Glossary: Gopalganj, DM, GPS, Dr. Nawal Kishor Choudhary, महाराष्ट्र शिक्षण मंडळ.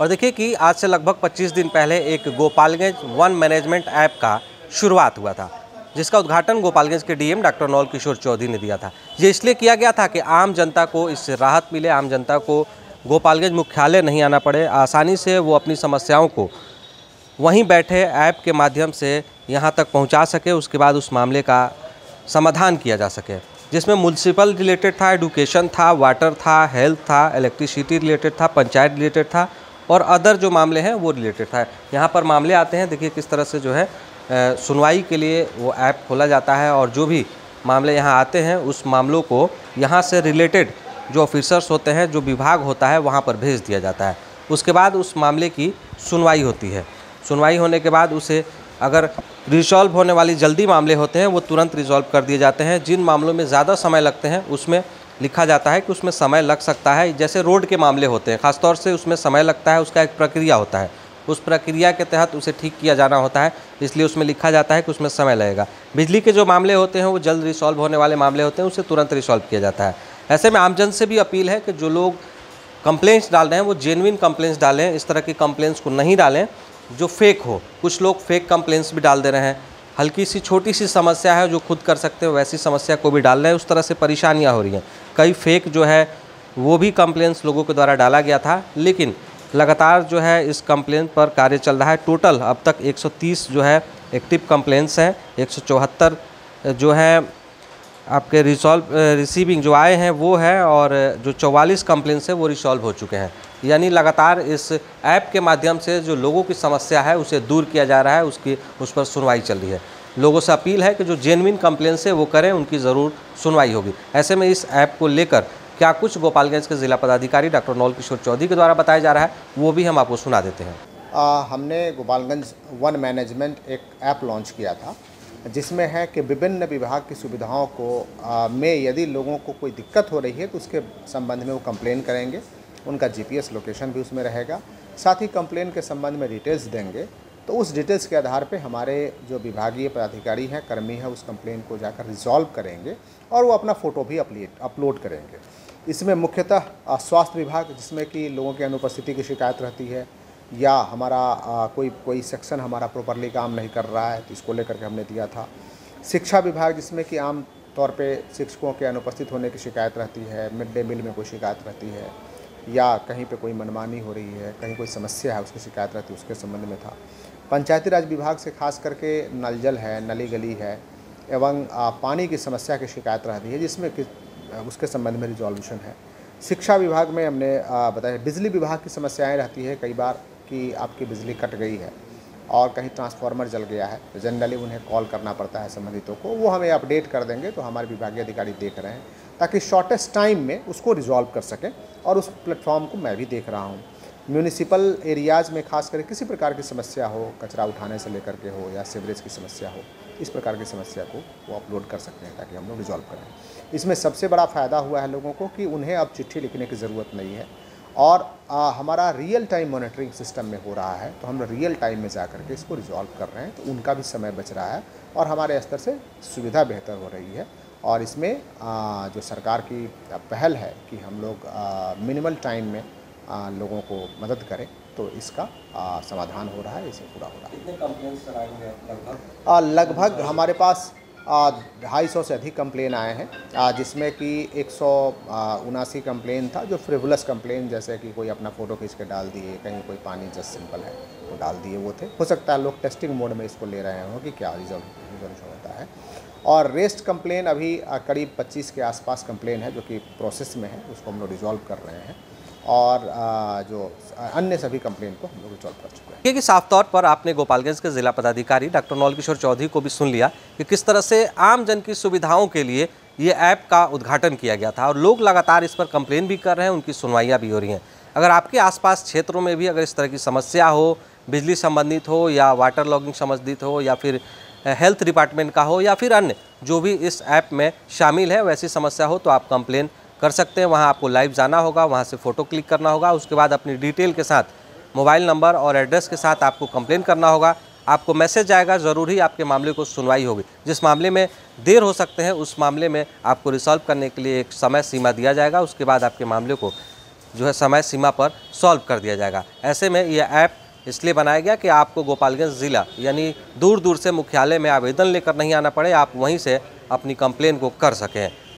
और देखिए कि आज से लगभग 25 दिन पहले एक गोपालगंज वन मैनेजमेंट ऐप का शुरुआत हुआ था, जिसका उद्घाटन गोपालगंज के डीएम डॉक्टर नवल किशोर चौधरी ने दिया था। ये इसलिए किया गया था कि आम जनता को इससे राहत मिले, आम जनता को गोपालगंज मुख्यालय नहीं आना पड़े, आसानी से वो अपनी समस्याओं को वहीं बैठे ऐप के माध्यम से यहाँ तक पहुँचा सके, उसके बाद उस मामले का समाधान किया जा सके, जिसमें म्यूनसिपल रिलेटेड था, एडुकेशन था, वाटर था, हेल्थ था, इलेक्ट्रिसिटी रिलेटेड था, पंचायत रिलेटेड था और अदर जो मामले हैं वो रिलेटेड था। यहाँ पर मामले आते हैं, देखिए किस तरह से जो है सुनवाई के लिए वो ऐप खोला जाता है और जो भी मामले यहाँ आते हैं उस मामलों को यहाँ से रिलेटेड जो ऑफिसर्स होते हैं, जो विभाग होता है, वहाँ पर भेज दिया जाता है। उसके बाद उस मामले की सुनवाई होती है। सुनवाई होने के बाद उसे अगर रिजॉल्व होने वाली जल्दी मामले होते हैं वो तुरंत रिजॉल्व कर दिए जाते हैं। जिन मामलों में ज़्यादा समय लगते हैं उसमें लिखा जाता है कि उसमें समय लग सकता है। जैसे रोड के मामले होते हैं ख़ासतौर से, उसमें समय लगता है, उसका एक प्रक्रिया होता है, उस प्रक्रिया के तहत उसे ठीक किया जाना होता है, इसलिए उसमें लिखा जाता है कि उसमें समय लगेगा। बिजली के जो मामले होते हैं वो जल्द रिसॉल्व होने वाले मामले होते हैं, उसे तुरंत रिसॉल्व किया जाता है। ऐसे में आमजन से भी अपील है कि जो लोग कंप्लेंट्स डाल रहे हैं वो जेन्युइन कंप्लेंट्स डालें, इस तरह की कंप्लेंट्स को नहीं डालें जो फेक हो। कुछ लोग फेक कंप्लेंट्स भी डाल दे रहे हैं, हल्की सी छोटी सी समस्या है जो खुद कर सकते हो वैसी समस्या को भी डाल रहे हैं, उस तरह से परेशानियाँ हो रही हैं। कई फेक जो है वो भी कंप्लेंट्स लोगों के द्वारा डाला गया था, लेकिन लगातार जो है इस कंप्लेंट पर कार्य चल रहा है। टोटल अब तक 130 जो है एक्टिव कंप्लेंट्स हैं, 174 जो है आपके रिसीविंग जो आए हैं वो है, और जो 44 कंप्लेंट्स हैं वो रिसॉल्व हो चुके हैं। यानी लगातार इस ऐप के माध्यम से जो लोगों की समस्या है उसे दूर किया जा रहा है, उस पर सुनवाई चल रही है। लोगों से अपील है कि जो जेन्युइन कंप्लेंट्स है वो करें, उनकी ज़रूर सुनवाई होगी। ऐसे में इस ऐप को लेकर क्या कुछ गोपालगंज के ज़िला पदाधिकारी डॉक्टर नवल किशोर चौधरी के द्वारा बताया जा रहा है वो भी हम आपको सुना देते हैं। हमने गोपालगंज वन मैनेजमेंट एक ऐप लॉन्च किया था, जिसमें है कि विभिन्न विभाग की सुविधाओं को में यदि लोगों को कोई दिक्कत हो रही है तो उसके संबंध में वो कंप्लेन करेंगे, उनका GPS लोकेशन भी उसमें रहेगा, साथ ही कंप्लेन के संबंध में डिटेल्स देंगे। तो उस डिटेल्स के आधार पे हमारे जो विभागीय पदाधिकारी हैं, कर्मी हैं, उस कंप्लेन को जाकर रिजॉल्व करेंगे और वो अपना फ़ोटो भी अपलोड करेंगे। इसमें मुख्यतः स्वास्थ्य विभाग, जिसमें कि लोगों की अनुपस्थिति की शिकायत रहती है या हमारा कोई सेक्शन हमारा प्रॉपरली काम नहीं कर रहा है, तो इसको लेकर के हमने दिया था। शिक्षा विभाग, जिसमें कि आम तौर पे शिक्षकों के अनुपस्थित होने की शिकायत रहती है, मिड डे मील में कोई शिकायत रहती है या कहीं पे कोई मनमानी हो रही है, कहीं कोई समस्या है उसकी शिकायत रहती है, उसके संबंध में था। पंचायती राज विभाग से खास करके नल जल है, नली गली है एवं पानी की समस्या की शिकायत रहती है, जिसमें कि उसके संबंध में रिजॉल्यूशन है। शिक्षा विभाग में हमने बताया। बिजली विभाग की समस्याएं रहती है कई बार कि आपकी बिजली कट गई है और कहीं ट्रांसफार्मर जल गया है, तो जनरली उन्हें कॉल करना पड़ता है संबंधितों को, वो हमें अपडेट कर देंगे तो हमारे विभागीय अधिकारी देख रहे हैं ताकि शॉर्टेस्ट टाइम में उसको रिजॉल्व कर सकें, और उस प्लेटफॉर्म को मैं भी देख रहा हूँ। म्यूनिसिपल एरियाज़ में खास कर किसी प्रकार की समस्या हो, कचरा उठाने से लेकर के हो या सीवरेज की समस्या हो, इस प्रकार की समस्या को वो अपलोड कर सकते हैं ताकि हम लोग रिजॉल्व करें। इसमें सबसे बड़ा फ़ायदा हुआ है लोगों को कि उन्हें अब चिट्ठी लिखने की ज़रूरत नहीं है और हमारा रियल टाइम मॉनिटरिंग सिस्टम में हो रहा है, तो हम रियल टाइम में जा करके इसको रिजॉल्व कर रहे हैं, तो उनका भी समय बच रहा है और हमारे स्तर से सुविधा बेहतर हो रही है। और इसमें जो सरकार की पहल है कि हम लोग मिनिमल टाइम में लोगों को मदद करें, तो इसका समाधान हो रहा है, इसे पूरा हो रहा है। कितने कंप्लेंट्स आए लगभग? लगभग हमारे पास 250 से अधिक कंप्लेन आए हैं, जिसमें कि 179 कंप्लेन था जो फ्रिवलस कंप्लेन, जैसे कि कोई अपना फ़ोटो खींच के डाल दिए, कहीं कोई पानी जस्ट सिंपल है वो डाल दिए, वो थे। हो सकता है लोग टेस्टिंग मोड में इसको ले रहे हों कि क्या रिजल्ट होता है। और रेस्ट कंप्लेन अभी करीब 25 के आसपास कंप्लेन है जो कि प्रोसेस में है, उसको हम लोग रिजॉल्व कर रहे हैं और जो अन्य सभी कंप्लेन को हम लोग रिजॉल्व कर चुके हैं। क्योंकि साफ तौर पर आपने गोपालगंज के ज़िला पदाधिकारी डॉक्टर नवल किशोर चौधरी को भी सुन लिया कि किस तरह से आम जन की सुविधाओं के लिए ये ऐप का उद्घाटन किया गया था और लोग लगातार इस पर कंप्लेन भी कर रहे हैं, उनकी सुनवाइयाँ भी हो रही हैं। अगर आपके आसपास क्षेत्रों में भी अगर इस तरह की समस्या हो, बिजली संबंधित हो या वाटर लॉगिंग संबंधित हो या फिर हेल्थ डिपार्टमेंट का हो या फिर अन्य जो भी इस ऐप में शामिल है वैसी समस्या हो, तो आप कंप्लेन कर सकते हैं। वहां आपको लाइव जाना होगा, वहां से फ़ोटो क्लिक करना होगा, उसके बाद अपनी डिटेल के साथ मोबाइल नंबर और एड्रेस के साथ आपको कंप्लेन करना होगा। आपको मैसेज आएगा, ज़रूर ही आपके मामले को सुनवाई होगी। जिस मामले में देर हो सकते हैं उस मामले में आपको रिसॉल्व करने के लिए एक समय सीमा दिया जाएगा, उसके बाद आपके मामले को जो है समय सीमा पर सॉल्व कर दिया जाएगा। ऐसे में यह ऐप इसलिए बनाया गया कि आपको गोपालगंज ज़िला यानी दूर दूर से मुख्यालय में आवेदन लेकर नहीं आना पड़े, आप वहीं से अपनी कंप्लेन को कर सकें।